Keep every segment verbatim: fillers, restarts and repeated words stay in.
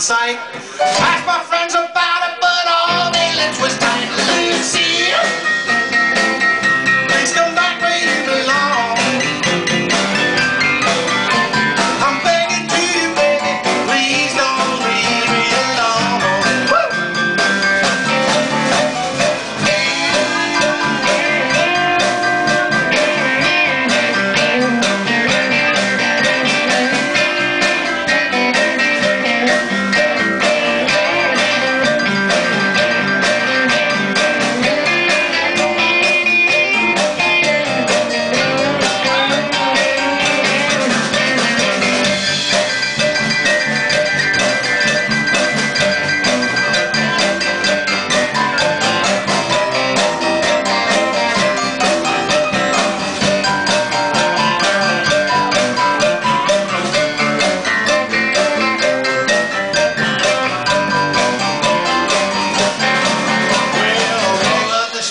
sight. Ask my friends about it, but all they left was time to lose. Please come back where you belong. I'm begging to you, baby, please don't leave me alone.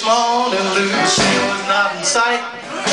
Morning, Lucy was not in sight.